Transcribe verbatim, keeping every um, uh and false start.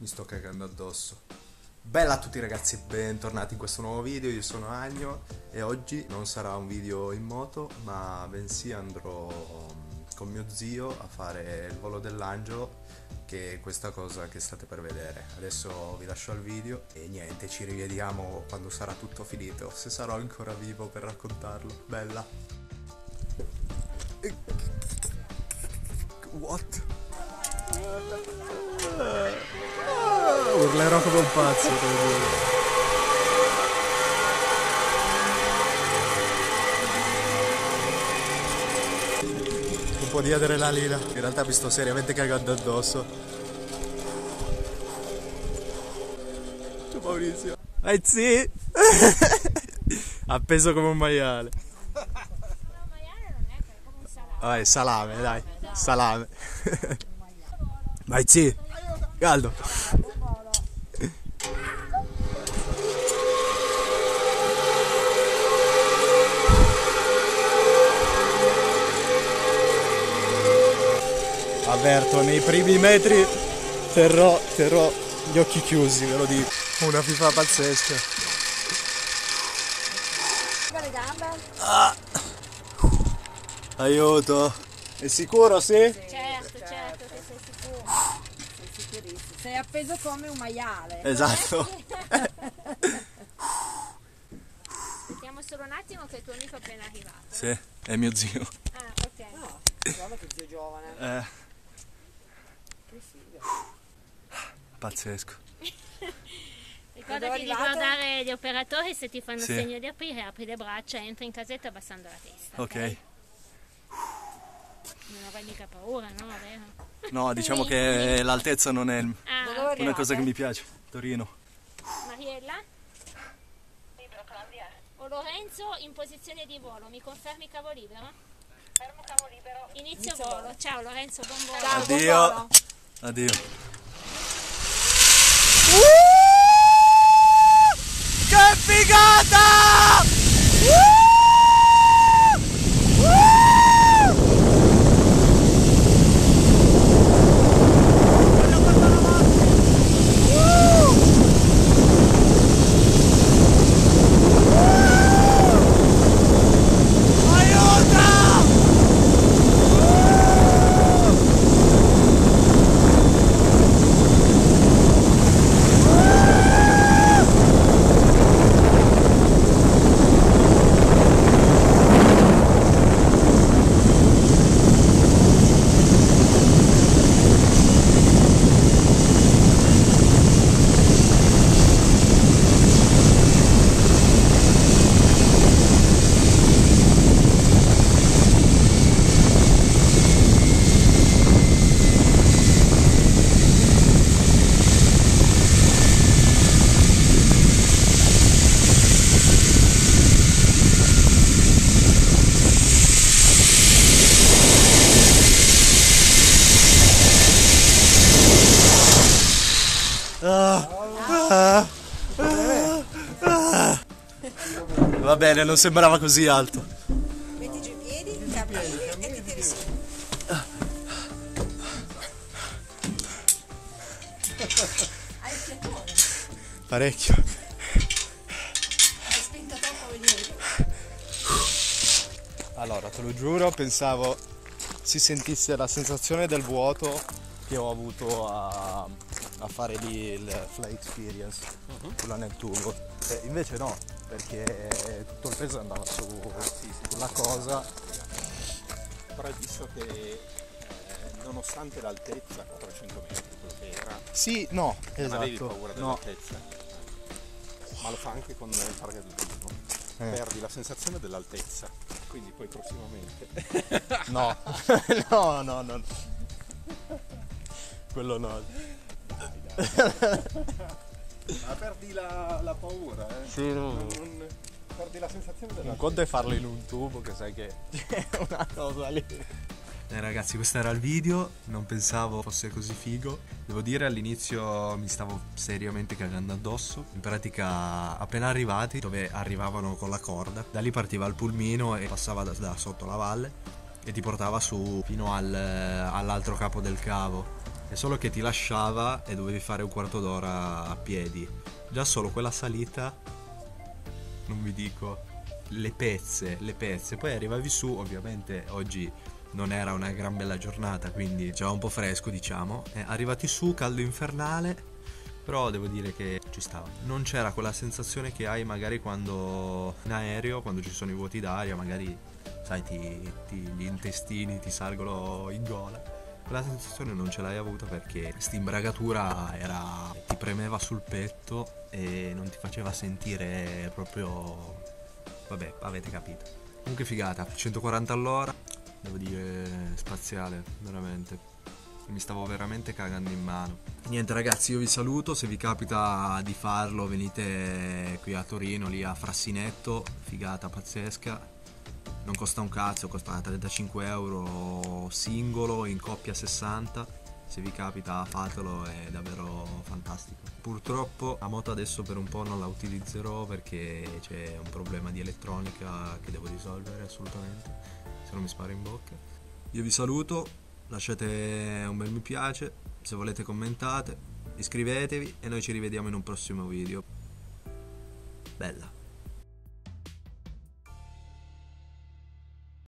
mi sto cagando addosso. Bella a tutti ragazzi, bentornati in questo nuovo video. Io sono Agno e oggi non sarà un video in moto, ma bensì andrò con mio zio a fare il volo dell'angelo, che è questa cosa che state per vedere. Adesso vi lascio al video e niente, ci rivediamo quando sarà tutto finito, se sarò ancora vivo per raccontarlo. Bella. What? Ah, urlerò come un pazzo, così. Un po' di adrenalina. In realtà mi sto seriamente cagando addosso. Ciao Maurizio. Eh sì. Appeso come un maiale. No, maiale non è, come un salame. Ah, è salame, ah, dai. Esatto. Salame. Vai sì. Caldo. Avverto, nei primi metri terrò, terrò gli occhi chiusi, ve lo dico. Una fifa pazzesca. Le gambe? Ah. Aiuto. È sicuro, sì? Sì, certo, certo, certo che sei sicuro. Sei sicurissimo. Sei appeso come un maiale. Esatto. Aspettiamo solo un attimo che il tuo amico è appena arrivato. Sì, è mio zio. Ah, ok. No, guarda che zio giovane. Eh. Pazzesco. Ricordati di guardare gli operatori, se ti fanno sì. segno di aprire, apri le braccia e entri in casetta abbassando la testa. Ok. okay? Non avrai mica paura, no? Vero? No, diciamo che l'altezza non è ah, una cosa che mi piace. Torino. Mariella? Libero, Claudia. O Lorenzo in posizione di volo, mi confermi cavo libero? Fermo cavo libero. Inizio, Inizio volo. volo. Ciao Lorenzo, buon volo. Ciao, addio. Buon volo. Addio. Uh, che figata! Uh, uh, aiuto! Va bene, non sembrava così alto. Metti giù i piedi, cammini e ti tiri su. Hai il fiatone? Parecchio. Hai spinto troppo veloce. Allora, te lo giuro, pensavo si sentisse la sensazione del vuoto che ho avuto a, a fare lì il flight experience, quella nel tubo. Eh, invece no, perché tutto il peso andava su, ah, sì, sì, sulla sì, cosa sì. Però hai visto che eh, nonostante l'altezza, quattrocento metri quello che era, sì, no, non esatto, avevi paura dell'altezza, no. Ma lo fa anche con il paracadutismo, eh. Perdi la sensazione dell'altezza, quindi poi prossimamente no. no no no quello no, dai, dai. Ma perdi la, la paura, eh? Sì, no. Non, non, perdi la sensazione della... Un conto è farlo in un tubo, che sai che è una cosa lì. Eh ragazzi, questo era il video, non pensavo fosse così figo. Devo dire, all'inizio mi stavo seriamente cagando addosso. In pratica, appena arrivati, dove arrivavano con la corda, da lì partiva il pulmino e passava da, da sotto la valle e ti portava su fino al, all'altro capo del cavo. è solo che ti lasciava e dovevi fare un quarto d'ora a piedi. Già solo quella salita, non vi dico, le pezze, le pezze. Poi arrivavi su, ovviamente oggi non era una gran bella giornata, quindi c'era un po' fresco, diciamo. Eh, arrivati su, caldo infernale, però devo dire che ci stava. Non c'era quella sensazione che hai magari quando in aereo, quando ci sono i vuoti d'aria, magari sai ti, ti, gli intestini ti salgono in gola. Quella sensazione non ce l'hai avuta perché st'imbragatura era, ti premeva sul petto e non ti faceva sentire proprio, vabbè, avete capito. Comunque figata, centoquaranta all'ora, devo dire spaziale, veramente. Mi stavo veramente cagando in mano. Niente ragazzi, io vi saluto, se vi capita di farlo venite qui a Torino, lì a Frassinetto, figata pazzesca. Non costa un cazzo, costa trentacinque euro singolo, in coppia sessanta. Se vi capita fatelo, è davvero fantastico. Purtroppo la moto adesso per un po' non la utilizzerò perché c'è un problema di elettronica che devo risolvere assolutamente, se no mi sparo in bocca. Io vi saluto, lasciate un bel mi piace, se volete commentate, iscrivetevi e noi ci rivediamo in un prossimo video. Bella!